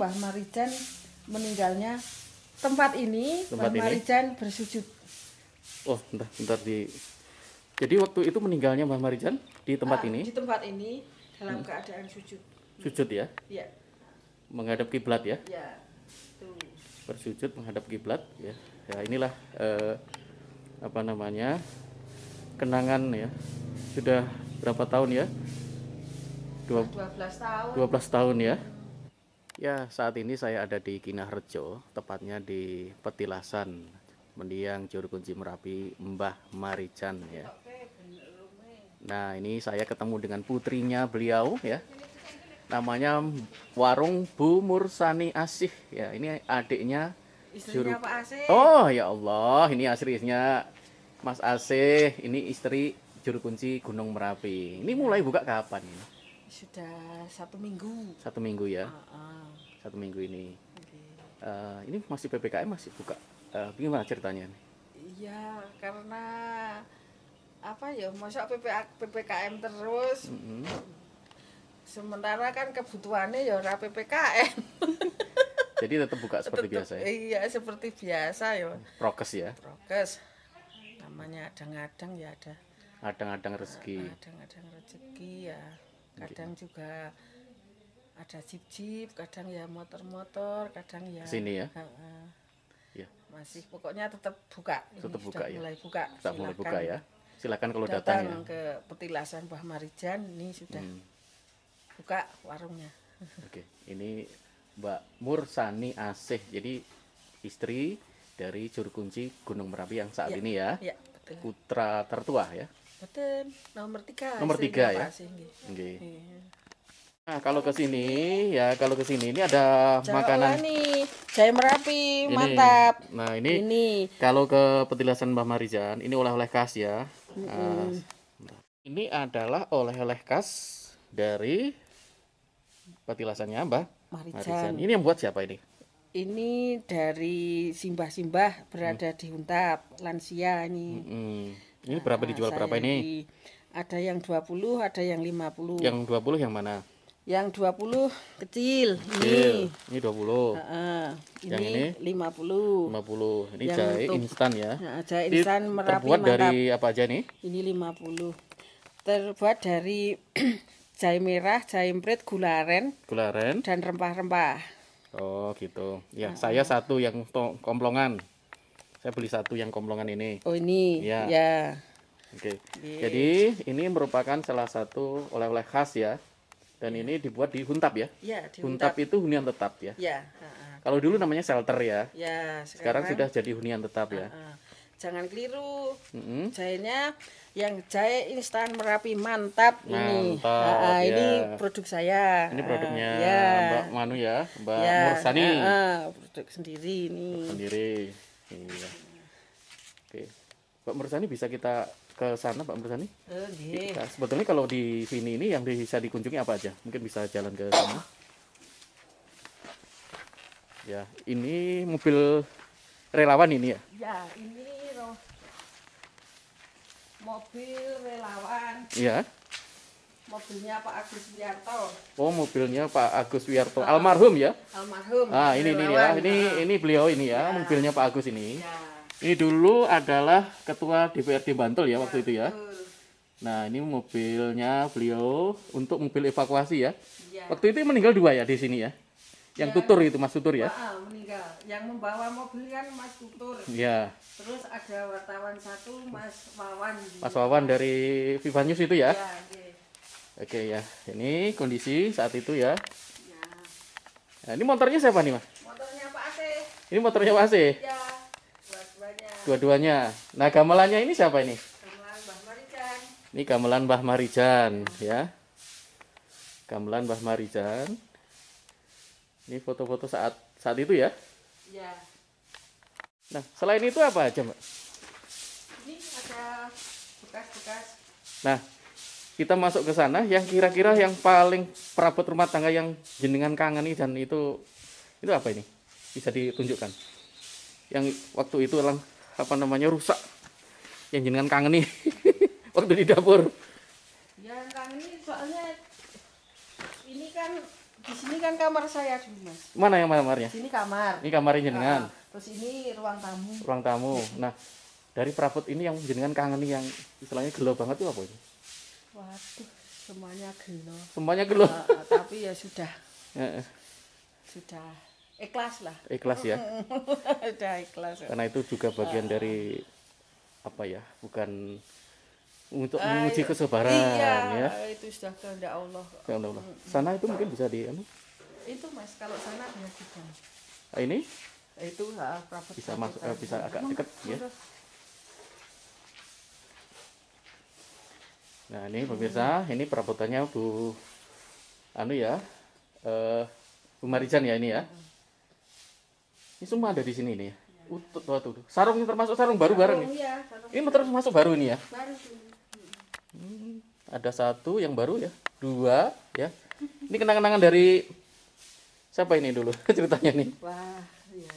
Mbah Maridjan meninggalnya, tempat ini Mbah Maridjan bersujud. Oh, bentar di. Jadi waktu itu meninggalnya Mbah Maridjan di tempat ini. Di tempat ini dalam keadaan sujud. Sujud ya? Iya. Menghadap kiblat ya? Iya. Bersujud menghadap kiblat ya. Ya inilah apa namanya? Kenangan ya. Sudah berapa tahun ya? 12 tahun. 12 tahun ya. Ya, saat ini saya ada di Kinahrejo, tepatnya di petilasan mendiang juru kunci Merapi Mbah Maridjan ya. Nah, ini saya ketemu dengan putrinya beliau ya. Namanya warung Bu Mursani Asih ya. Ini adiknya istrinya Pak Ace. Oh, ya Allah, ini istrinya Mas Ace, ini istri juru kunci Gunung Merapi. Ini mulai buka kapan ini? Sudah 1 minggu. 1 minggu ya. 1 minggu ini. Okay. Ini masih PPKM masih buka. Gimana ceritanya nih? Iya, karena apa ya? Masa PPKM terus. Sementara kan kebutuhannya ya ora PPKM. Jadi tetap buka seperti tetap, biasa ya. Iya, seperti biasa ya. Prokes ya. Prokes. Namanya adang-adang ya ada. Adang-adang rezeki. Adang-adang rezeki ya. Kadang juga ada jeep-jeep, kadang ya motor-motor, kadang ya sini ya. Ya. Masih pokoknya tetap buka. Tetap buka ya. Mulai buka. Tetap mulai buka ya. Silakan kalau datang ya. Ke petilasan Mbah Maridjan ini sudah buka warungnya. Oke, ini Mbak Mursani Asih. Jadi istri dari juru kunci Gunung Merapi yang saat ini ya. Iya, betul. Putra tertua ya. Betul, nomor 3 ya. Okay. Nah, kalau ke sini ya, kalau ke sini ini ada makanan nih, jahe Merapi, ini. Mantap. Nah, ini kalau ke petilasan Mbah Maridjan, ini oleh-oleh khas ya. Ini adalah oleh-oleh khas dari petilasannya Mbah Maridjan. Ini yang buat siapa ini? Ini dari simbah-simbah berada di Huntap, lansia ini. Ini berapa dijual berapa ini? Ada yang 20, ada yang 50. Yang 20 yang mana? Yang 20 kecil. Ini 20. Yang ini 50. 50. Ini jahe instan ya. Jahe instan Merapi terbuat mantap. Dari apa aja nih? Ini 50. Terbuat dari jahe merah, jahe emprit, gula aren dan rempah-rempah. Oh, gitu. Ya, saya satu yang komplongan. Saya beli satu yang komplongan ini. Oh, ini. Ya. Oke. Jadi, ini merupakan salah satu oleh-oleh khas ya. Dan ini dibuat di Huntap ya. Iya, di Huntap. Huntap itu hunian tetap ya. Iya, kalau dulu namanya shelter ya. Iya, sekarang sudah jadi hunian tetap ya. Jangan keliru. Jahenya yang jahe instan Merapi mantap ini. Ya. Ini produk saya. Ini produknya Mbak Manu ya, Mbak Mursani. Produk sendiri ini. Iya. Oke. Pak Mursani bisa kita ke sana Pak Mursani? Sebetulnya kalau di sini ini yang bisa dikunjungi apa aja? Mungkin bisa jalan ke sana. Ya, ini mobil relawan ini ya? Ya, ini mobil relawan. Iya. Mobilnya Pak Agus Wiyarto. Oh, mobilnya Pak Agus Wiyarto. Almarhum ya? Almarhum. Ah, ini ya. Ini beliau ini ya, mobilnya Pak Agus ini. Ya. Ini dulu adalah ketua DPRD Bantul ya waktu itu ya. Betul. Nah, ini mobilnya beliau untuk mobil evakuasi ya. Ya. Waktu itu meninggal 2 ya di sini ya. Yang Tutur itu Mas Tutur ya. Meninggal. Yang membawa mobil kan Mas Tutur. Iya. Terus ada wartawan satu Mas Wawan. Mas Wawan dari Viva News itu ya. Oke ya, ini kondisi saat itu ya. Nah, ini motornya siapa nih Mas? Motornya Pak Ace. Ini motornya Pak Ace? Ya, dua-duanya. Nah, gamelannya ini siapa ini? Gamelan Mbah Maridjan. Ini gamelan Mbah Maridjan ya. Gamelan Mbah Maridjan. Ini foto-foto saat itu ya? Ya. Nah, selain itu apa aja Mbak? Ini ada bekas-bekas. Nah, kita masuk ke sana yang kira-kira yang paling perabot rumah tangga yang jenengan kangeni dan itu apa ini? Bisa ditunjukkan. Yang waktu itu apa namanya rusak. Yang jenengan kangeni waktu di dapur. Yang kangeni soalnya ini kan Di sini kan kamar saya dulu, Mas. Mana yang kamarnya? Sini kamar. Ini kamarnya jenengan. Terus ini ruang tamu. Ruang tamu. Nah, dari perabot ini yang jenengan kangen yang istilahnya gelo banget itu apa itu? Waduh, semuanya gelo. Semuanya gelo. Tapi ya sudah. Sudah ikhlas lah. Ikhlas ya. Sudah ikhlas. Karena itu juga bagian dari apa ya? Bukan untuk menguji kesabaran, iya, ya. Itu sudah kehendak Allah. Kehendak Allah. Sana itu mungkin bisa di anu. Itu Mas, kalau sana ada tiga. Nah, ini? Itu perabot bisa masuk, bisa agak dekat ya. Nah, ini pemirsa, ini perabotannya Bu anu ya. Bu Maridjan ya ini ya. Ini semua ada di sini nih. Tuh. Sarungnya termasuk sarung baru bareng nih. Ya, ini termasuk baru ini ya. Baru. Ada satu yang baru ya, dua ya. Ini kenang-kenangan dari siapa ini dulu ceritanya nih? Wah, ya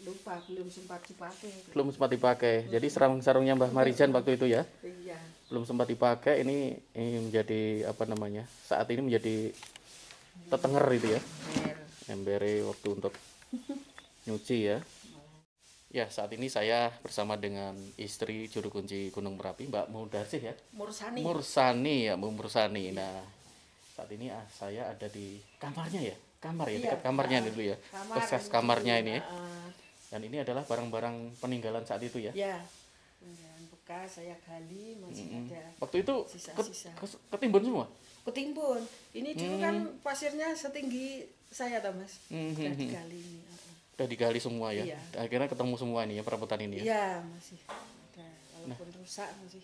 lupa, belum sempat dipakai. Belum sempat dipakai. Jadi sarung-sarungnya Mbah Maridjan waktu itu ya. Iya. Belum sempat dipakai. Ini menjadi apa namanya? Saat ini menjadi tetenger itu ya. Embere waktu untuk nyuci ya. Ya, saat ini saya bersama dengan istri juru kunci Gunung Merapi, Mbak Mursani ya? Mursani. Mursani ya, Bu Mursani. Nah, saat ini saya ada di kamarnya ya? Kamar ya, dekat kamarnya dulu ya. Proses kamarnya ini ya. Dan ini adalah barang-barang peninggalan saat itu ya? Iya. Bekas saya gali, masih ada. Waktu itu sisa-sisa. Ketimbun semua? Ketimbun. Ini dulu kan pasirnya setinggi saya, toh, Mas. Sudah digali ini. Udah digali semua ya. Iya. Akhirnya ketemu semua ini ya perabotan ini ya. Iya, masih ada walaupun rusak masih.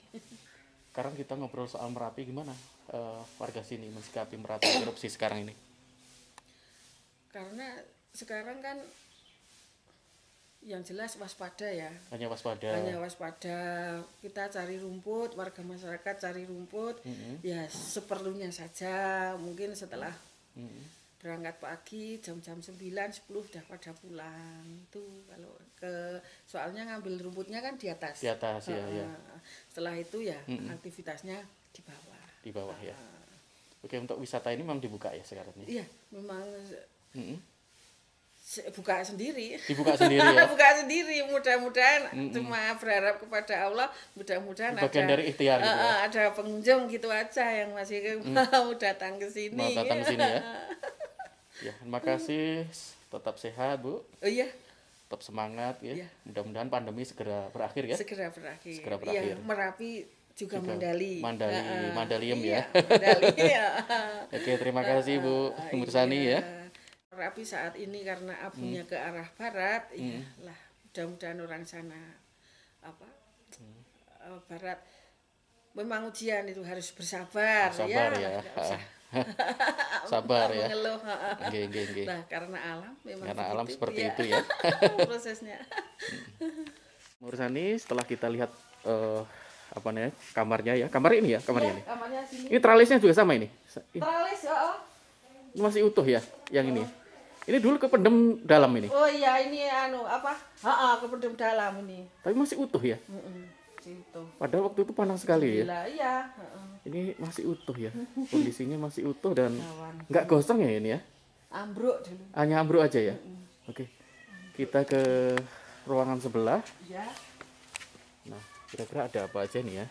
Sekarang kita ngobrol soal Merapi, gimana warga sini mensikapi Merapi erupsi sekarang ini? Karena sekarang kan yang jelas waspada ya. Hanya waspada. Hanya waspada. Kita cari rumput, warga masyarakat cari rumput. Ya seperlunya saja, mungkin setelah berangkat pagi jam-jam 9-10 udah pada pulang itu kalau ke soalnya ngambil rumputnya kan di atas. Di atas ya. Setelah itu ya aktivitasnya di bawah. Di bawah ya. Oke, untuk wisata ini memang dibuka ya sekarang ini. Iya, memang buka sendiri. Dibuka sendiri ya. Buka sendiri, mudah-mudahan cuma berharap kepada Allah mudah-mudahan ada bagian dari ikhtiar gitu ya. Ada pengunjung gitu aja yang masih mau datang ke sini. Mau datang ke sini ya. Ya, terima kasih. Tetap sehat, Bu. Oh iya. Tetap semangat ya. Mudah-mudahan pandemi segera berakhir ya. Segera berakhir. Segera berakhir. Ya, Merapi juga Mandali. Mandalium ya. Mandali ya. Oke, terima kasih Bu Mursani ya. Merapi saat ini karena abunya ke arah barat, iyalah mudah-mudahan orang sana barat memang ujian itu harus bersabar. Sabar ya. Sabar ya. Mengeluh. Geng. Nah, karena alam memang karena begitu, alam seperti itu ya. Prosesnya. Mursani, setelah kita lihat kamarnya ya. Kamar ini ya, kamarnya ini. Kamarnya sini. Ini tralisnya juga sama ini. Tralis, masih utuh ya yang ini. Ini dulu kependem dalam ini. Oh iya, ini kependem dalam ini. Tapi masih utuh ya. Itu. Padahal waktu itu panas sekali ya. Iya. Ini masih utuh ya. Kondisinya masih utuh dan nggak gosong ya ini ya. Ambruk dulu. Hanya ambruk aja ya. Oke. Kita ke ruangan sebelah. Iya. Nah, kira-kira ada apa aja nih ya?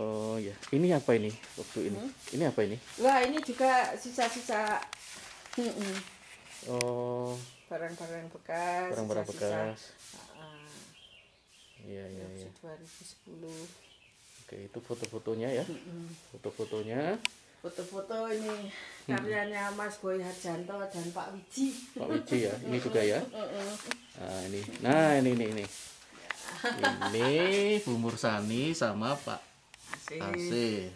Oh ya. Ini apa ini? Waktu ini. Ini apa ini? Wah, ini juga sisa-sisa. Oh. Barang-barang bekas. Barang-barang bekas. Iya. 2010. Oke, itu foto-fotonya ya. Foto-fotonya. Foto-foto ini karyanya Mas Boyi Janto dan Pak Wiji. Pak Wiji ya, ini juga ya. Nah, ini. Nah, ini. Ini Bu Mursani sama Pak Ace.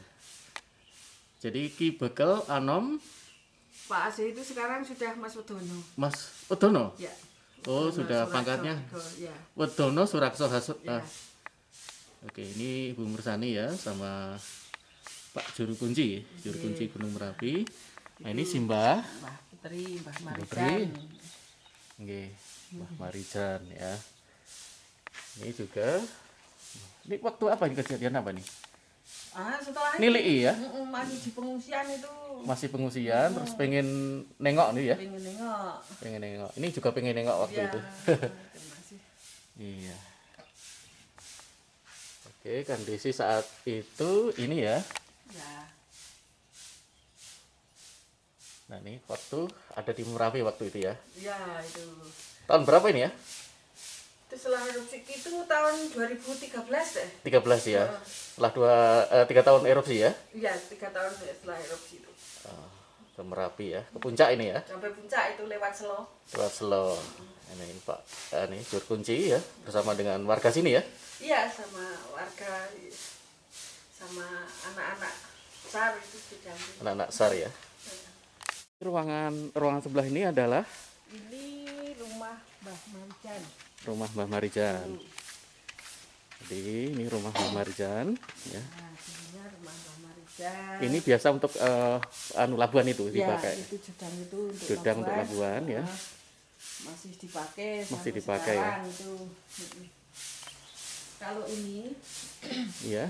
Jadi Ki Bekel Anom Pak Ace itu sekarang sudah Mas Wedono. Mas Wedono? Ya. Oh, sudah pangkatnya Wedono Surakso Hasut. Oke, ini Bu Mursani ya sama Pak juru kunci Gunung Merapi. Nah, ini Mbah Petri, Mbah Maridjan. Nggih, Mbah Maridjan ya. Ini juga. Ini waktu apa ini kejadian apa nih? Setelah nilai ya? Masih di pengungsian itu. Masih pengungsian, terus pengen nengok nih ya? Pengen nengok. Pengen nengok. Ini juga pengen nengok waktu itu. Iya. Oke, kondisi saat itu ini ya. Ya. Nah ini waktu ada di Merapi waktu itu ya? Iya itu. Tahun berapa ini ya? Itu setelah erupsi itu tahun 2013 deh. 13 ya. Setelah 3 tahun erupsi ya? Iya 3 tahun setelah erupsi itu. Oh, ke Merapi ya, ke puncak ini ya? Sampai puncak itu lewat Selo. Lewat Selo. Ini Pak, ini juru kunci ya, bersama dengan warga sini ya? Iya sama warga, sama anak-anak SAR itu didampingi. Anak-anak SAR ya. Ruangan sebelah ini adalah? Ini rumah Mbah Maridjan. Rumah Mbah Maridjan. Jadi ini rumah Mbah Maridjan, ya. Nah, ini rumah Mbah Maridjan. Ini biasa untuk labuan itu dipakai. Ya, itu judang itu untuk judang labuan. Untuk labuan ya. Masih dipakai. Masih dipakai ya. Itu. Kalau ini, ya.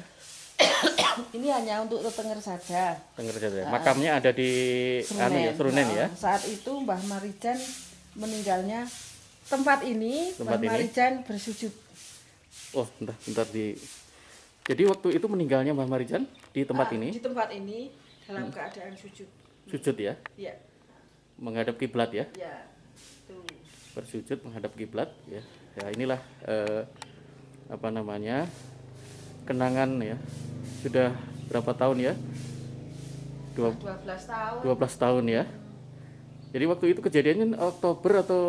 Ini hanya untuk tetenger saja. Tetenger saja. Makamnya ada di Serunen ya. Saat itu Mbah Maridjan meninggalnya tempat ini. Mbah Maridjan bersujud. Oh, bentar di. Jadi waktu itu meninggalnya Mbah Maridjan di tempat ini. Di tempat ini dalam keadaan sujud. Sujud ya? Iya. Menghadap kiblat ya? Iya. Bersujud menghadap kiblat ya. Ya inilah apa namanya kenangan ya. Sudah berapa tahun ya? 12 tahun. 12 tahun ya. Jadi waktu itu kejadiannya Oktober atau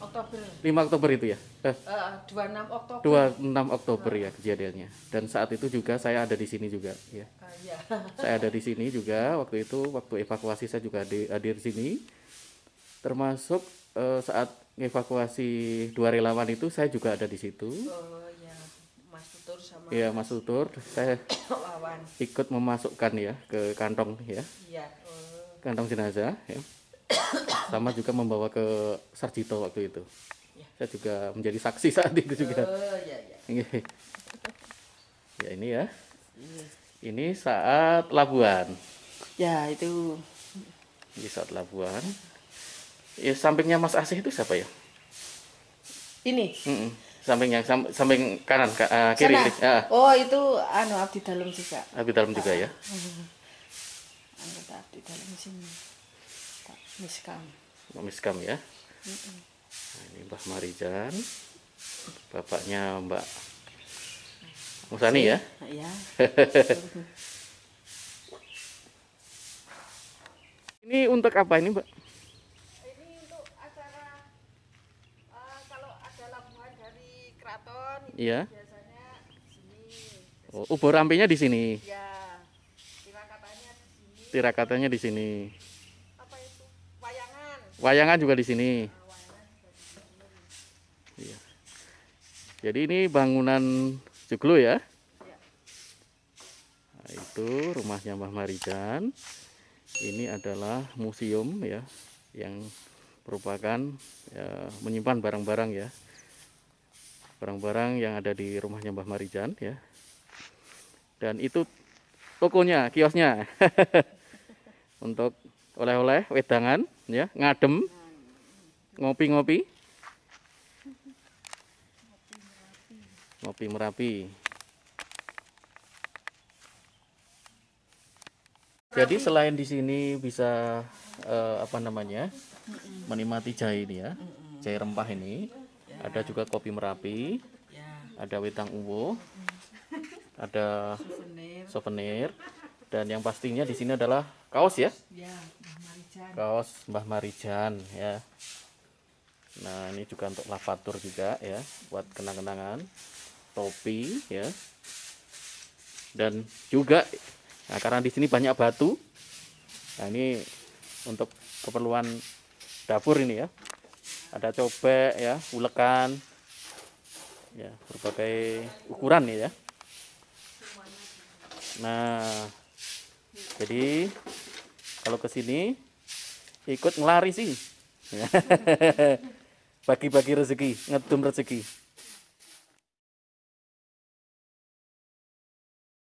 Oktober. 5 Oktober itu ya? 26 Oktober. 26 Oktober ya kejadiannya. Dan saat itu juga saya ada di sini juga ya. Ya. Saya ada di sini juga waktu itu, waktu evakuasi saya juga hadir di sini. Termasuk saat evakuasi 2 relawan itu saya juga ada di situ. Iya Mas Tutur, saya ikut memasukkan ya ke kantong ya, kantong jenazah ya. Sama juga membawa ke Sarjito waktu itu. Saya juga menjadi saksi saat itu juga. Ya ini ya, ini saat labuan. Ya itu. Ini saat labuan. Ya sampingnya Mas Asih itu siapa ya? Ini. Samping yang samping kanan kiri. Oh itu abdi dalam juga. Abdi dalam juga ya. Anggota abdi dalam sini. Miskam. Miskam ya. Nah, ini Mbah Maridjan, bapaknya Mbak Mursani ya. Iya. Ini untuk apa ini Mbak? Iya. Biasanya di sini. Oh, ubur rampinya di sini. Iya. Tirakatanya di sini. Tirakatanya di sini. Apa itu? Wayangan. Wayangan juga di sini. Iya. Jadi ini bangunan joglo ya. Iya. Nah, itu rumahnya Mbah Maridjan. Ini adalah museum ya, yang merupakan ya, menyimpan barang-barang ya. Barang-barang yang ada di rumahnya Mbah Maridjan ya. Dan itu tokonya, kiosnya. Untuk oleh-oleh, wedangan ya, ngadem, ngopi-ngopi. Ngopi Merapi. Jadi selain di sini bisa apa namanya? Menikmati jahe ini ya. Jahe rempah ini. Ada juga kopi Merapi, ada wetang uwo, ada souvenir, dan yang pastinya di sini adalah kaos ya, kaos Mbah Maridjan ya. Nah ini juga untuk lavatur juga ya, buat kenang-kenangan, topi ya, dan juga nah, karena di sini banyak batu, nah ini untuk keperluan dapur ini ya. Ada cobek ya, ulekan ya, berbagai ukuran ya. Nah jadi kalau ke sini ikut ngelari sih. Bagi-bagi rezeki, ngedum rezeki.